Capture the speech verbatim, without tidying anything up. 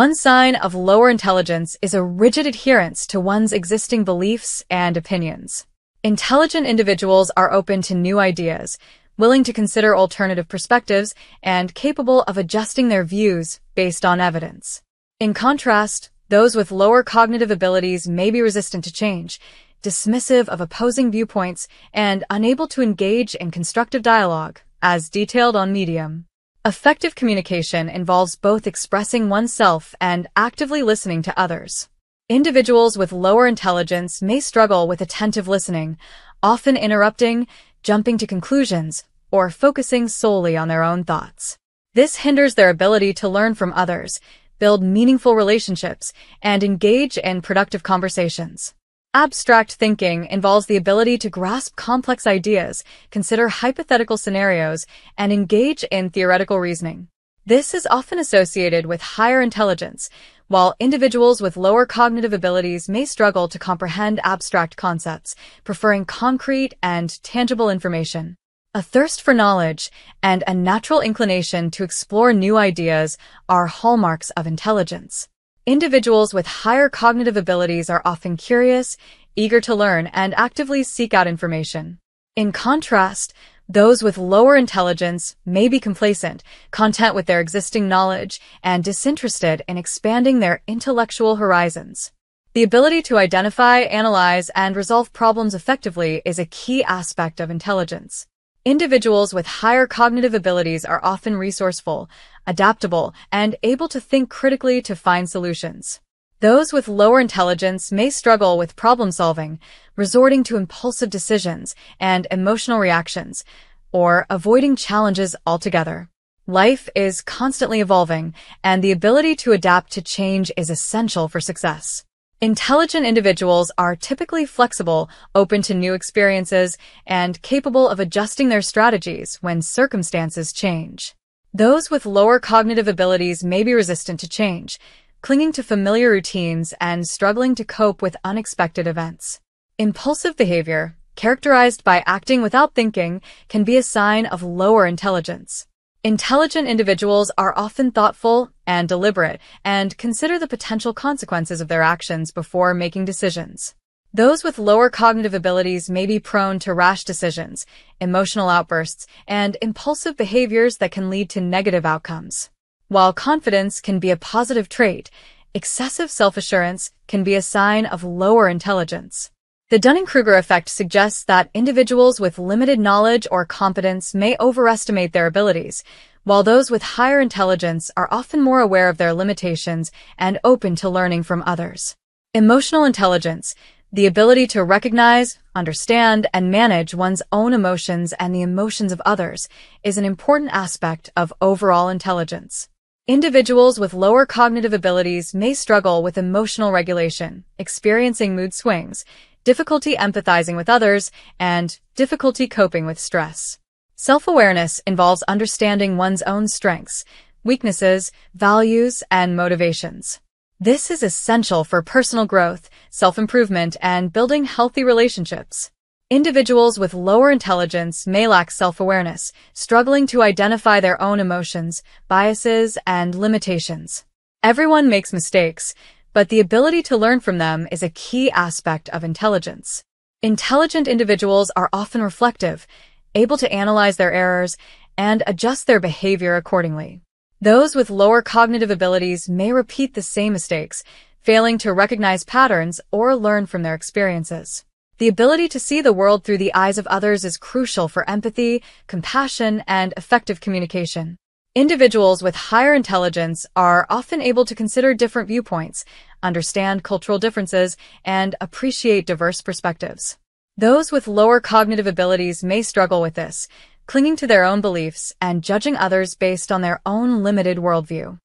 One sign of lower intelligence is a rigid adherence to one's existing beliefs and opinions. Intelligent individuals are open to new ideas, willing to consider alternative perspectives, and capable of adjusting their views based on evidence. In contrast, those with lower cognitive abilities may be resistant to change, dismissive of opposing viewpoints, and unable to engage in constructive dialogue, as detailed on Medium. Effective communication involves both expressing oneself and actively listening to others. Individuals with lower intelligence may struggle with attentive listening, often interrupting, jumping to conclusions, or focusing solely on their own thoughts. This hinders their ability to learn from others, build meaningful relationships, and engage in productive conversations. Abstract thinking involves the ability to grasp complex ideas, consider hypothetical scenarios, and engage in theoretical reasoning. This is often associated with higher intelligence, while individuals with lower cognitive abilities may struggle to comprehend abstract concepts, preferring concrete and tangible information. A thirst for knowledge and a natural inclination to explore new ideas are hallmarks of intelligence. Individuals with higher cognitive abilities are often curious, eager to learn, and actively seek out information. In contrast, those with lower intelligence may be complacent, content with their existing knowledge, and disinterested in expanding their intellectual horizons. The ability to identify, analyze, and resolve problems effectively is a key aspect of intelligence. Individuals with higher cognitive abilities are often resourceful, adaptable, and able to think critically to find solutions. Those with lower intelligence may struggle with problem-solving, resorting to impulsive decisions and emotional reactions, or avoiding challenges altogether. Life is constantly evolving, and the ability to adapt to change is essential for success. Intelligent individuals are typically flexible, open to new experiences, and capable of adjusting their strategies when circumstances change. Those with lower cognitive abilities may be resistant to change, clinging to familiar routines and struggling to cope with unexpected events. Impulsive behavior, characterized by acting without thinking, can be a sign of lower intelligence. Intelligent individuals are often thoughtful and deliberate and consider the potential consequences of their actions before making decisions. Those with lower cognitive abilities may be prone to rash decisions, emotional outbursts, and impulsive behaviors that can lead to negative outcomes. While confidence can be a positive trait, excessive self-assurance can be a sign of lower intelligence. The Dunning-Kruger effect suggests that individuals with limited knowledge or competence may overestimate their abilities, while those with higher intelligence are often more aware of their limitations and open to learning from others. Emotional intelligence, the ability to recognize, understand, and manage one's own emotions and the emotions of others, is an important aspect of overall intelligence. Individuals with lower cognitive abilities may struggle with emotional regulation, experiencing mood swings, difficulty empathizing with others, and difficulty coping with stress. Self-awareness involves understanding one's own strengths, weaknesses, values, and motivations. This is essential for personal growth, self-improvement, and building healthy relationships. Individuals with lower intelligence may lack self-awareness, struggling to identify their own emotions, biases, and limitations. Everyone makes mistakes, but the ability to learn from them is a key aspect of intelligence. Intelligent individuals are often reflective, able to analyze their errors, and adjust their behavior accordingly. Those with lower cognitive abilities may repeat the same mistakes, failing to recognize patterns or learn from their experiences. The ability to see the world through the eyes of others is crucial for empathy, compassion, and effective communication. Individuals with higher intelligence are often able to consider different viewpoints, understand cultural differences, and appreciate diverse perspectives. Those with lower cognitive abilities may struggle with this, clinging to their own beliefs and judging others based on their own limited worldview.